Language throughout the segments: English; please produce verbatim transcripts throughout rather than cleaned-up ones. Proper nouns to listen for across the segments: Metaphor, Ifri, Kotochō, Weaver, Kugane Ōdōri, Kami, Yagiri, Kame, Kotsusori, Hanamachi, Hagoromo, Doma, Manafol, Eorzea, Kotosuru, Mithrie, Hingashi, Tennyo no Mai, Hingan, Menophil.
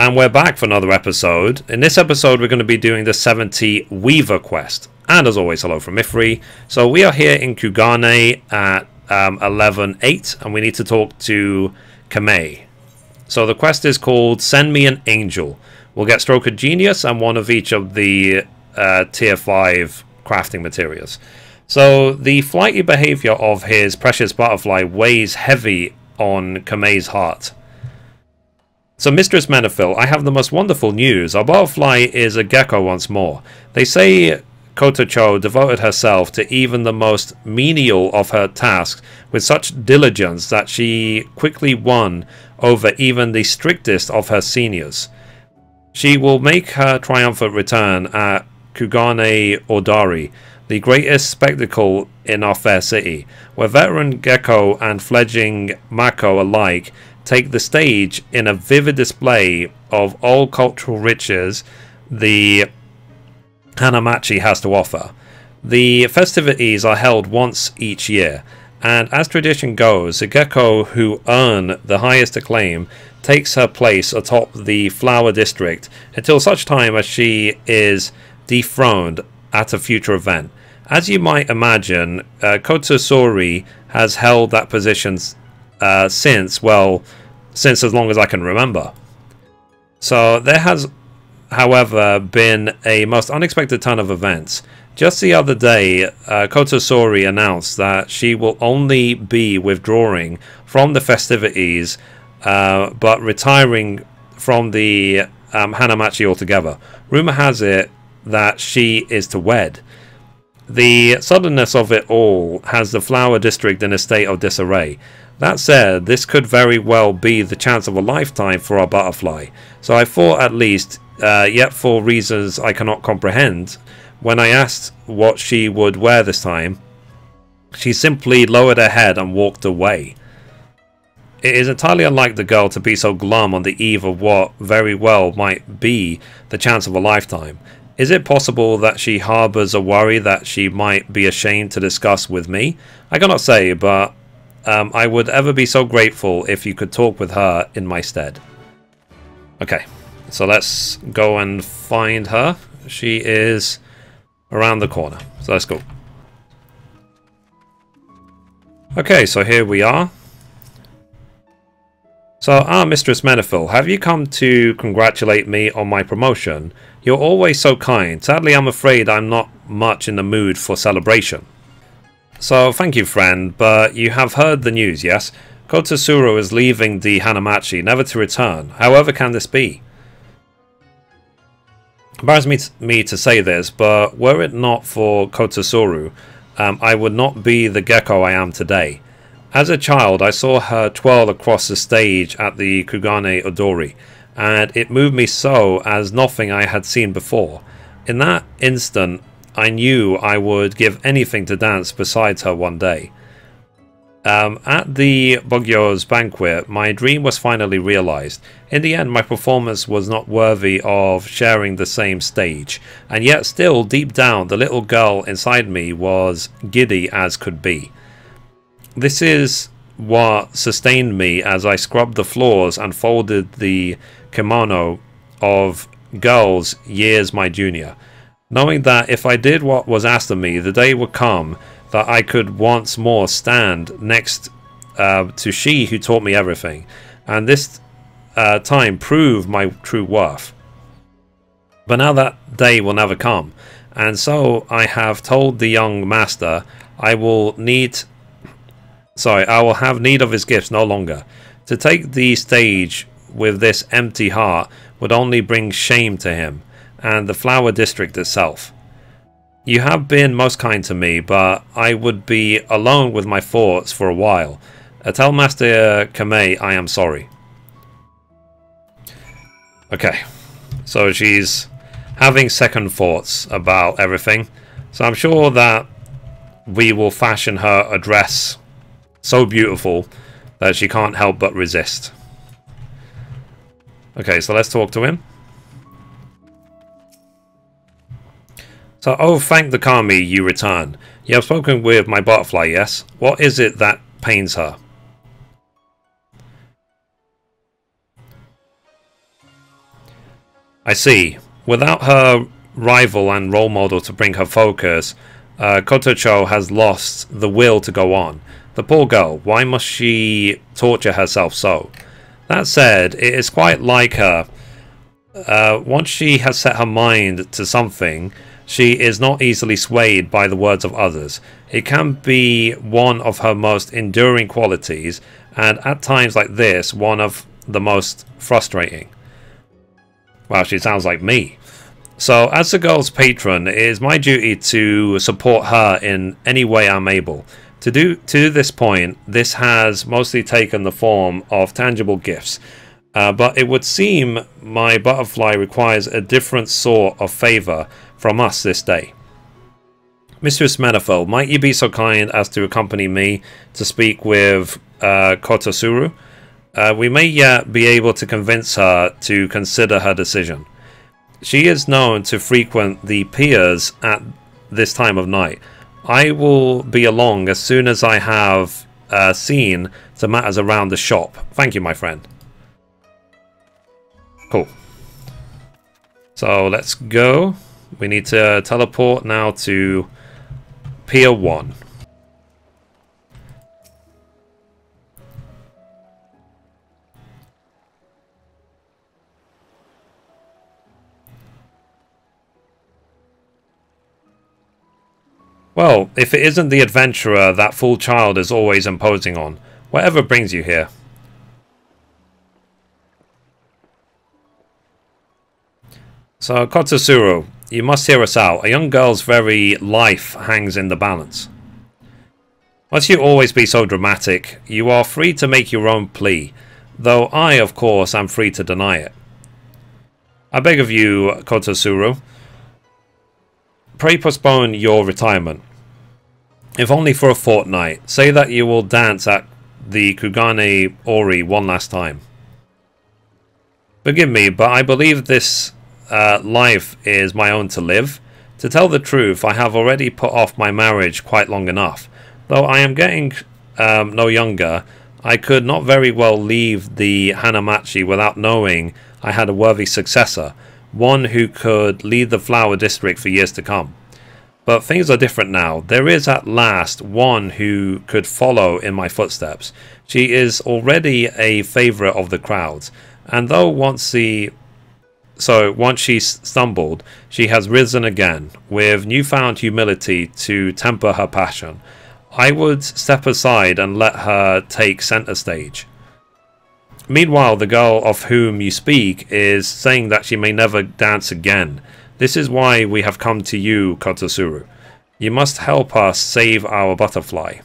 And we're back for another episode. In this episode, we're going to be doing the seventy Weaver quest. And as always, hello from Ifri. So we are here in Kugane at um, eleven eight, and we need to talk to Kami. So the quest is called Send Me an Angel. We'll get Stroke of Genius and one of each of the uh, tier five crafting materials. So the flighty behavior of his precious butterfly weighs heavy on Kami's heart. So, Mistress Menophil, I have the most wonderful news. Our butterfly is a gecko once more. They say Kotochō devoted herself to even the most menial of her tasks with such diligence that she quickly won over even the strictest of her seniors. She will make her triumphant return at Kugane Ōdōri, the greatest spectacle in our fair city, where veteran gecko and fledgling mako alike take the stage in a vivid display of all cultural riches the Hanamachi has to offer. The festivities are held once each year, and as tradition goes, the gecko who earn the highest acclaim takes her place atop the flower district until such time as she is dethroned at a future event. As you might imagine, uh, Kotsusori has held that position Uh, since, well, since as long as I can remember. So there has, however, been a most unexpected turn of events. Just the other day, uh, Kotosuru announced that she will only be withdrawing from the festivities, uh, but retiring from the um, Hanamachi altogether. Rumor has it that she is to wed. The suddenness of it all has the flower district in a state of disarray. That said, this could very well be the chance of a lifetime for our butterfly. So I thought at least, uh, yet for reasons I cannot comprehend, when I asked what she would wear this time, she simply lowered her head and walked away. It is entirely unlike the girl to be so glum on the eve of what very well might be the chance of a lifetime. Is it possible that she harbours a worry that she might be ashamed to discuss with me? I cannot say, but Um, I would ever be so grateful if you could talk with her in my stead. Okay, so let's go and find her. She is around the corner, so let's go. Okay, so here we are. So, ah, Mistress Manafol, have you come to congratulate me on my promotion? You're always so kind. Sadly, I'm afraid I'm not much in the mood for celebration. So, thank you, friend, but you have heard the news, yes? Kotosuru is leaving the Hanamachi, never to return. However can this be? It embarrasses me to say this, but were it not for Kotosuru, um, I would not be the gecko I am today. As a child, I saw her twirl across the stage at the Kugane Ōdōri, and it moved me so as nothing I had seen before. In that instant, I knew I would give anything to dance beside her one day. Um, at the Bogyo's banquet, my dream was finally realized. In the end, my performance was not worthy of sharing the same stage, and yet still, deep down, the little girl inside me was giddy as could be. This is what sustained me as I scrubbed the floors and folded the kimono of girls years my junior. Knowing that if I did what was asked of me, the day would come that I could once more stand next uh, to she who taught me everything, and this uh, time prove my true worth. But now that day will never come, and so I have told the young master I will need, sorry, I will have need of his gifts no longer. To take the stage with this empty heart would only bring shame to him and the flower district itself. You have been most kind to me, but I would be alone with my thoughts for a while. I tell Master Kame I am sorry. Okay, so she's having second thoughts about everything, so I'm sure that we will fashion her a dress so beautiful that she can't help but resist. Okay, so let's talk to him. So, oh, thank the Kami, you return. You have spoken with my butterfly, yes? What is it that pains her? I see. Without her rival and role model to bring her focus, uh, Kotochō has lost the will to go on. The poor girl, why must she torture herself so? That said, it is quite like her. Uh, once she has set her mind to something, she is not easily swayed by the words of others. It can be one of her most enduring qualities, and at times like this, one of the most frustrating. Wow, she sounds like me. So, as the girl's patron, it is my duty to support her in any way I'm able. To do to this point, this has mostly taken the form of tangible gifts. Uh, but it would seem my butterfly requires a different sort of favour from us this day. Mistress Manafol, might you be so kind as to accompany me to speak with uh, Kotosuru? Uh, we may yet be able to convince her to consider her decision. She is known to frequent the piers at this time of night. I will be along as soon as I have uh, seen to matters around the shop. Thank you, my friend. Cool. So let's go. We need to teleport now to Pier one. Well, if it isn't the adventurer that fool child is always imposing on, whatever brings you here. So, Kotosuru, you must hear us out. A young girl's very life hangs in the balance. Must you always be so dramatic? You are free to make your own plea, though I, of course, am free to deny it. I beg of you, Kotosuru, pray postpone your retirement. If only for a fortnight, say that you will dance at the Kugane Ōdōri one last time. Forgive me, but I believe this... Uh, life is my own to live. To tell the truth, I have already put off my marriage quite long enough. Though I am getting um, no younger, I could not very well leave the Hanamachi without knowing I had a worthy successor, one who could lead the flower district for years to come. But things are different now. There is at last one who could follow in my footsteps. She is already a favourite of the crowds, and though once the So, once she stumbled, she has risen again, with newfound humility to temper her passion. I would step aside and let her take centre stage. Meanwhile, the girl of whom you speak is saying that she may never dance again. This is why we have come to you, Kotosuru. You must help us save our butterfly.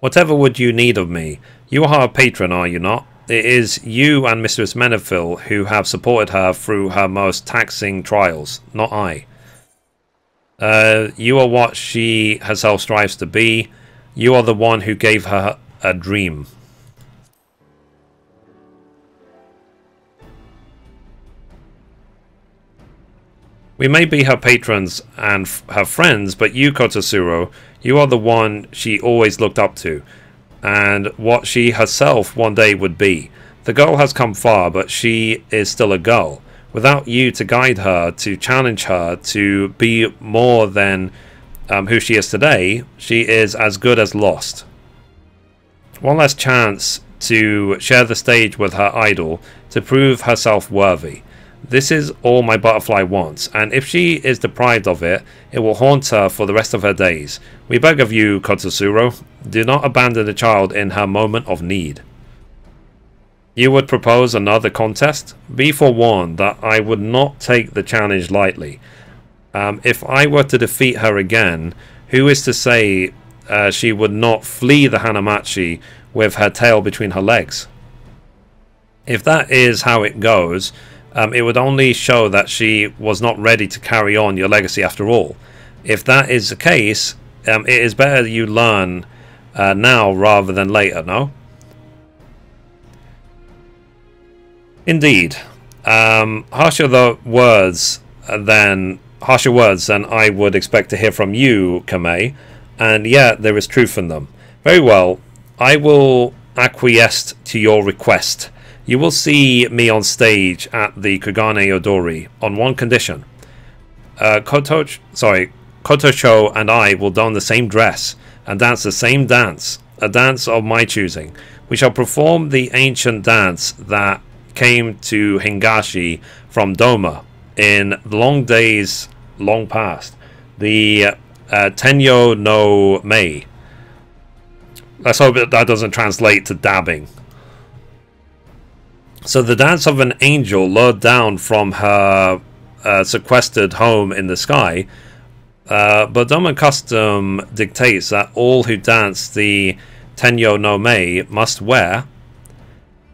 Whatever would you need of me? You are her patron, are you not? It is you and Mistress Menophil who have supported her through her most taxing trials, not I. Uh, you are what she herself strives to be. You are the one who gave her a dream. We may be her patrons and her friends, but you, Kotosuru, you are the one she always looked up to, and what she herself one day would be. The girl has come far, but she is still a girl. Without you to guide her, to challenge her, to be more than um, who she is today, she is as good as lost. One last chance to share the stage with her idol, to prove herself worthy. This is all my butterfly wants, and if she is deprived of it, it will haunt her for the rest of her days. We beg of you, Kotosuru, do not abandon the child in her moment of need. You would propose another contest? Be forewarned that I would not take the challenge lightly. Um, if I were to defeat her again, who is to say uh, she would not flee the Hanamachi with her tail between her legs? If that is how it goes... Um, it would only show that she was not ready to carry on your legacy after all. If that is the case, um, it is better you learn uh, now rather than later, no? Indeed. Um, harsher the words than harsher words than I would expect to hear from you, Kame, and yet there is truth in them. Very well, I will acquiesce to your request. You will see me on stage at the Kugane Ōdōri on one condition. Uh, Kotoch, sorry, Kotochō and I will don the same dress and dance the same dance, a dance of my choosing. We shall perform the ancient dance that came to Hingashi from Doma in long days long past, the uh, Tennyo no Mai. Let's hope that, that doesn't translate to dabbing. So the dance of an angel lured down from her uh, sequestered home in the sky, uh, but Doma custom dictates that all who dance the Tennyo no Mai must wear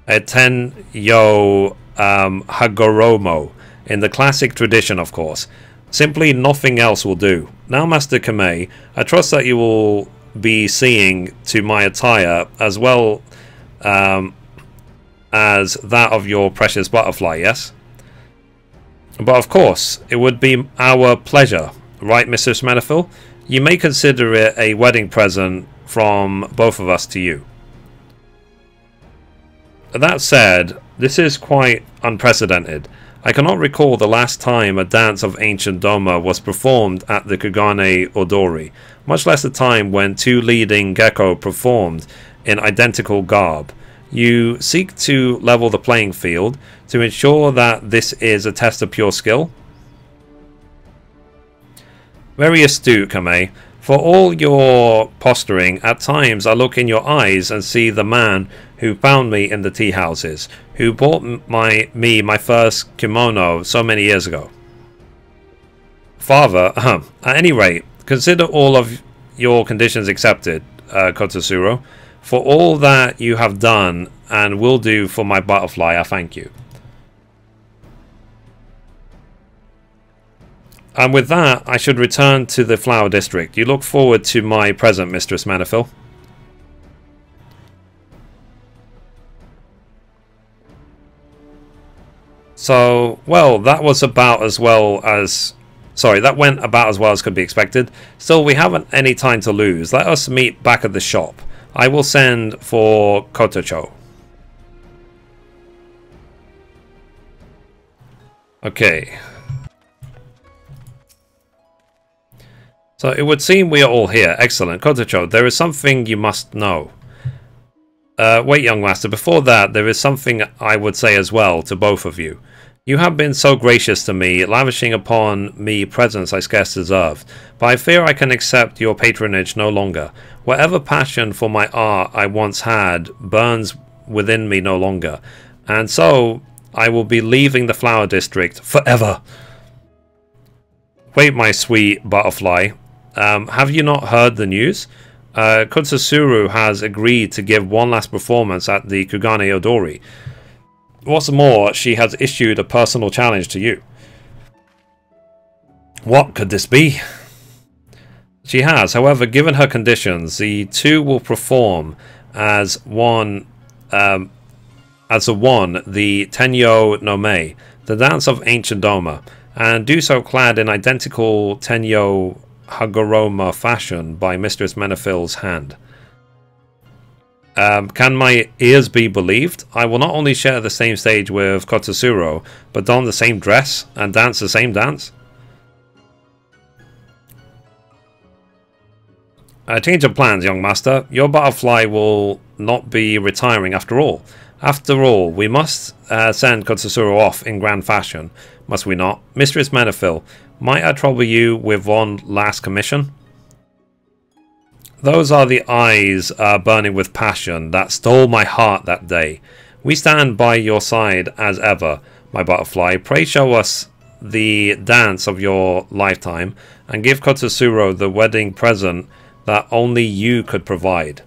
a Tennyo um, Hagoromo, in the classic tradition, of course. Simply nothing else will do. Now, Master Kame, I trust that you will be seeing to my attire as well um, as that of your precious butterfly, yes? But of course, it would be our pleasure, right, Missus Manafol? You may consider it a wedding present from both of us to you. That said, this is quite unprecedented. I cannot recall the last time a dance of ancient Doma was performed at the Kugane Ōdōri, much less the time when two leading gecko performed in identical garb. You seek to level the playing field to ensure that this is a test of pure skill? Very astute, Kame. For all your posturing, at times I look in your eyes and see the man who found me in the tea houses, who bought my, me my first kimono so many years ago. Father, uh, at any rate, consider all of your conditions accepted, uh, Kotosuru. For all that you have done and will do for my butterfly, I thank you. And with that, I should return to the Flower District. You look forward to my present, Mistress Manafil. So, well, that was about as well as... Sorry, that went about as well as could be expected. Still, we haven't any time to lose. Let us meet back at the shop. I will send for Kotochō. Okay. So it would seem we are all here. Excellent. Kotochō, there is something you must know. Uh, wait, young master. Before that, there is something I would say as well to both of you. You have been so gracious to me, lavishing upon me presents I scarce deserved. But I fear I can accept your patronage no longer. Whatever passion for my art I once had burns within me no longer. And so, I will be leaving the Flower District forever. Wait, my sweet butterfly. Um, have you not heard the news? Uh, Kotsusuru has agreed to give one last performance at the Kugane Ōdōri. What's more, she has issued a personal challenge to you. What could this be? She has, however, given her conditions, the two will perform as one, um, as a one, the Tennyo no Mai, the dance of ancient Doma, and do so clad in identical Tennyo Hagoroma fashion by Mistress Menophil's hand. Um, can my ears be believed? I will not only share the same stage with Kotosuru, but don the same dress and dance the same dance? A change of plans, young master. Your butterfly will not be retiring after all. After all, we must uh, send Kotosuru off in grand fashion, must we not? Mistress Manafil, might I trouble you with one last commission? Those are the eyes uh, burning with passion that stole my heart that day. We stand by your side as ever, my butterfly. Pray show us the dance of your lifetime and give Kotosuru the wedding present that only you could provide.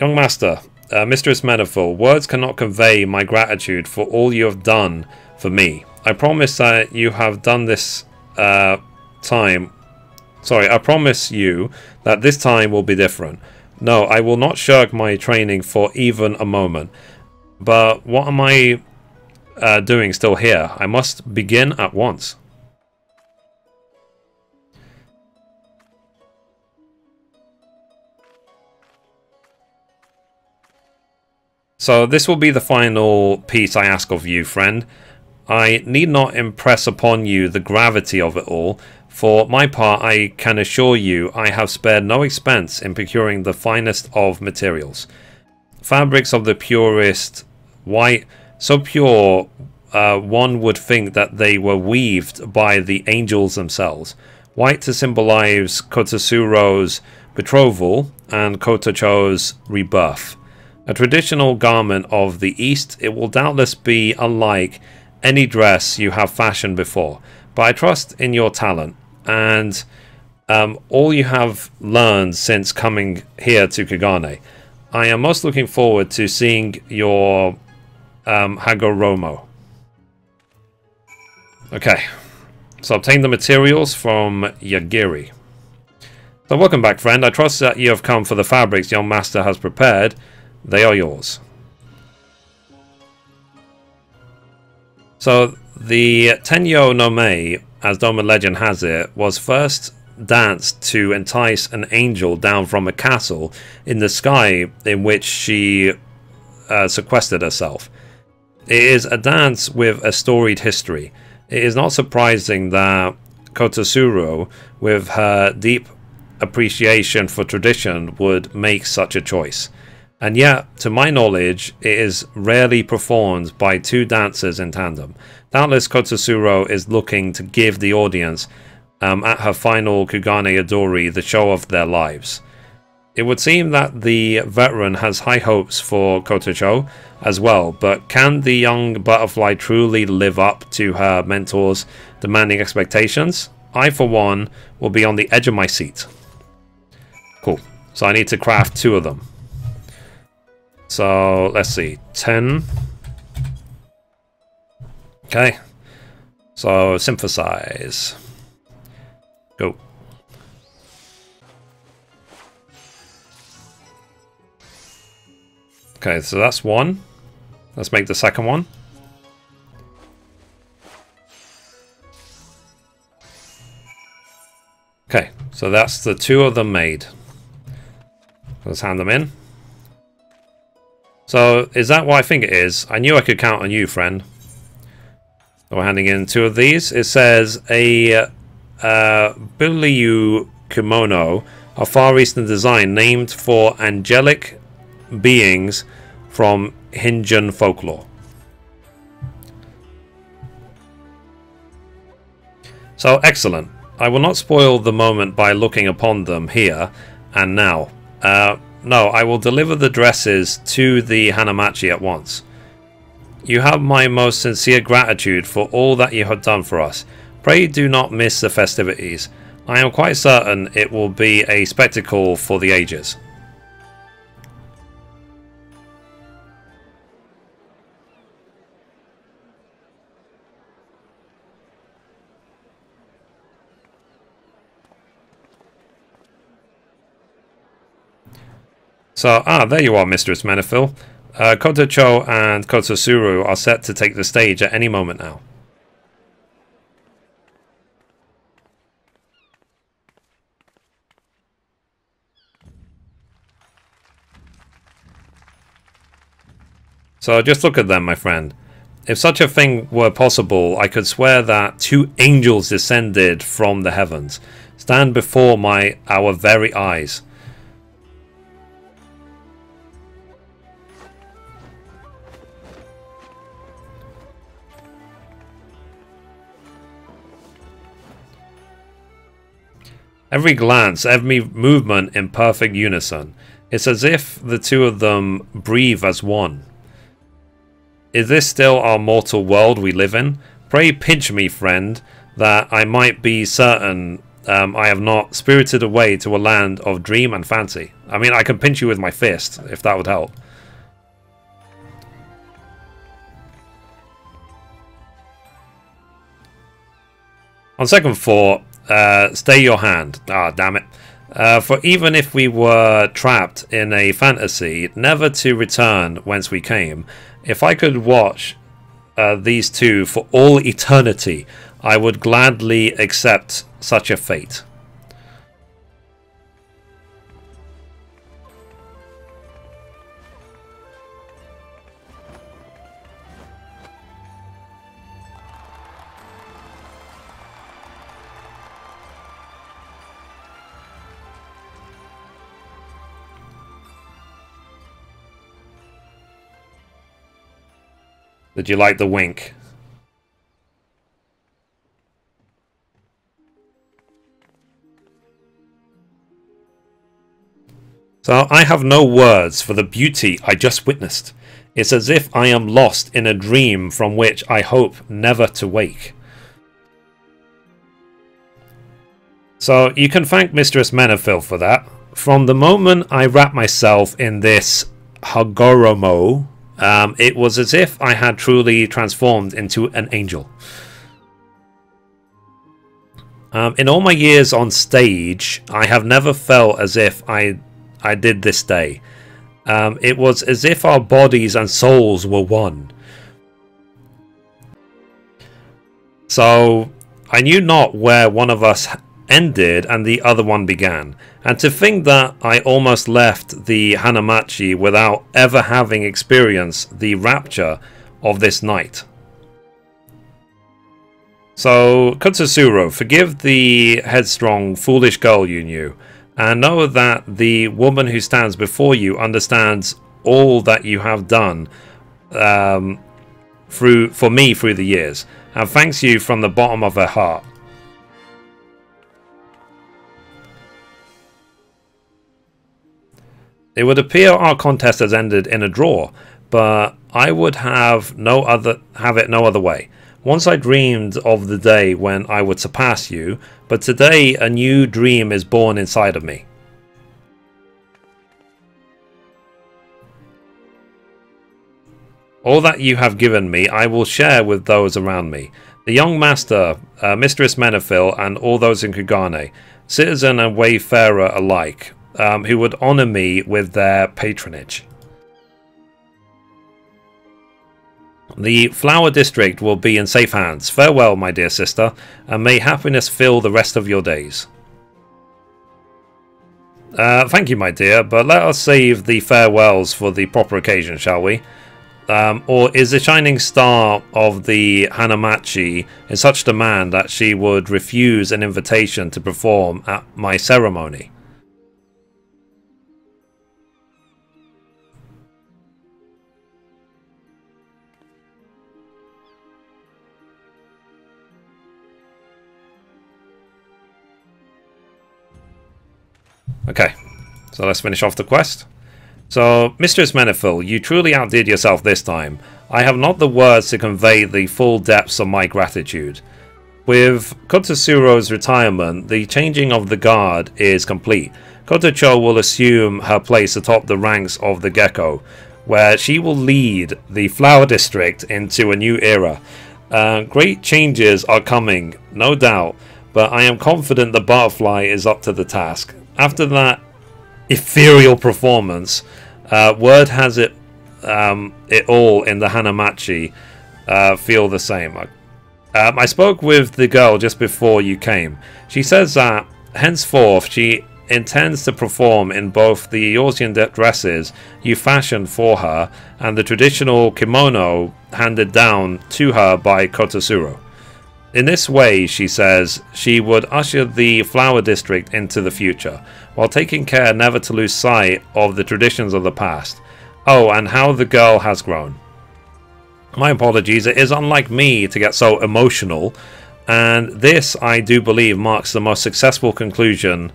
Young master, uh, Mistress Metaphor, words cannot convey my gratitude for all you have done for me. I promise that you have done this uh, time... Sorry, I promise you that this time will be different. No, I will not shirk my training for even a moment. But what am I uh, doing still here? I must begin at once. So this will be the final piece I ask of you, friend. I need not impress upon you the gravity of it all. For my part, I can assure you I have spared no expense in procuring the finest of materials. Fabrics of the purest white, so pure uh, one would think that they were weaved by the angels themselves. White to symbolize Kotosuru's betrothal and Kotochō's rebirth. A traditional garment of the East, it will doubtless be unlike any dress you have fashioned before, but I trust in your talent and um, all you have learned since coming here to Kugane. I am most looking forward to seeing your um, Hagoromo. Okay, so obtain the materials from Yagiri. So welcome back, friend. I trust that you have come for the fabrics your master has prepared. They are yours. So the Tennyo no Mai, as Doma legend has it, was first danced to entice an angel down from a castle in the sky in which she uh, sequestered herself. It is a dance with a storied history. It is not surprising that Kotosuru, with her deep appreciation for tradition, would make such a choice. And yet, to my knowledge, it is rarely performed by two dancers in tandem. Doubtless Kotosuru is looking to give the audience, um, at her final Kugane Ōdōri, the show of their lives. It would seem that the veteran has high hopes for Kotochō as well, but can the young butterfly truly live up to her mentor's demanding expectations? I, for one, will be on the edge of my seat. Cool. So I need to craft two of them. So let's see, ten. Okay, so synthesize. Go. Okay, so that's one. Let's make the second one. Okay, so that's the two of them made. Let's hand them in. So, is that what I think it is? I knew I could count on you, friend. So we're handing in two of these. It says a uh, Buliu kimono, a Far Eastern design named for angelic beings from Hingan folklore. So, excellent. I will not spoil the moment by looking upon them here and now. Uh... No, I will deliver the dresses to the Hanamachi at once. You have my most sincere gratitude for all that you have done for us. Pray do not miss the festivities. I am quite certain it will be a spectacle for the ages. So, ah, there you are, Mistress Menophil. Uh, Kotochō and Kotosuru are set to take the stage at any moment now. So, just look at them, my friend. If such a thing were possible, I could swear that two angels descended from the heavens. Stand before my our very eyes. Every glance, every movement in perfect unison. It's as if the two of them breathe as one. Is this still our mortal world we live in? Pray pinch me, friend, that I might be certain um, I have not spirited away to a land of dream and fancy. I mean, I can pinch you with my fist, if that would help. On second thought, Uh, stay your hand. Ah, damn it. Uh, for even if we were trapped in a fantasy, never to return whence we came, if I could watch uh, these two for all eternity, I would gladly accept such a fate. Did you like the wink? So I have no words for the beauty I just witnessed. It's as if I am lost in a dream from which I hope never to wake. So you can thank Mistress Menophil for that. From the moment I wrapped myself in this Hagoromo, um, it was as if I had truly transformed into an angel. Um, in all my years on stage, I have never felt as if I, I did this day. Um, it was as if our bodies and souls were one. So I knew not where one of us ended and the other one began. And to think that I almost left the Hanamachi without ever having experienced the rapture of this night. So, Kotosuru, forgive the headstrong, foolish girl you knew, and know that the woman who stands before you understands all that you have done um, through for me through the years, and thanks you from the bottom of her heart. It would appear our contest has ended in a draw, but I would have no other have it no other way. Once I dreamed of the day when I would surpass you, but today a new dream is born inside of me. All that you have given me, I will share with those around me. The young master, uh, Mistress Menophil, and all those in Kugane, citizen and wayfarer alike. Um, who would honor me with their patronage. The Flower District will be in safe hands. Farewell, my dear sister, and may happiness fill the rest of your days. Uh, thank you, my dear, but let us save the farewells for the proper occasion, shall we? Um, or is the shining star of the Hanamachi in such demand that she would refuse an invitation to perform at my ceremony? Okay, so let's finish off the quest. So, Mistress Menophil, you truly outdid yourself this time. I have not the words to convey the full depths of my gratitude. With Kotosuro's retirement, the changing of the guard is complete. Kotochō will assume her place atop the ranks of the Gecko, where she will lead the Flower District into a new era. Uh, great changes are coming, no doubt, but I am confident the butterfly is up to the task. After that ethereal performance, uh, word has it um, it all in the Hanamachi uh, feel the same. Um, I spoke with the girl just before you came. She says that henceforth she intends to perform in both the Eorzea dresses you fashioned for her and the traditional kimono handed down to her by Kotosuru. In this way, she says, she would usher the Flower District into the future, while taking care never to lose sight of the traditions of the past. Oh, and how the girl has grown. My apologies, it is unlike me to get so emotional, and this, I do believe, marks the most successful conclusion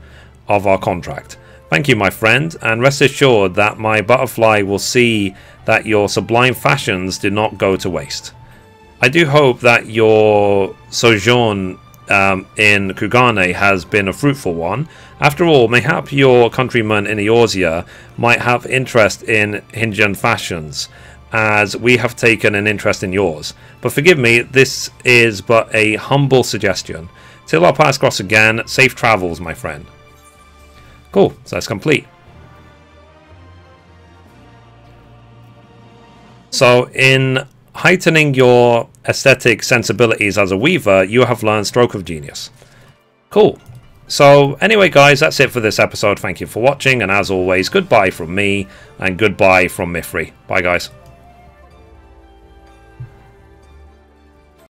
of our contract. Thank you, my friend, and rest assured that my butterfly will see that your sublime fashions do not go to waste. I do hope that your sojourn um, in Kugane has been a fruitful one. After all, mayhap your countrymen in Eorzea might have interest in Hingan fashions, as we have taken an interest in yours. But forgive me, this is but a humble suggestion. Till our paths cross again, safe travels, my friend. Cool, so that's complete. So in heightening your aesthetic sensibilities as a weaver, you have learned Stroke of Genius. Cool. So anyway, guys, that's it for this episode. Thank you for watching, and as always, goodbye from me, and goodbye from Mithrie. Bye, guys.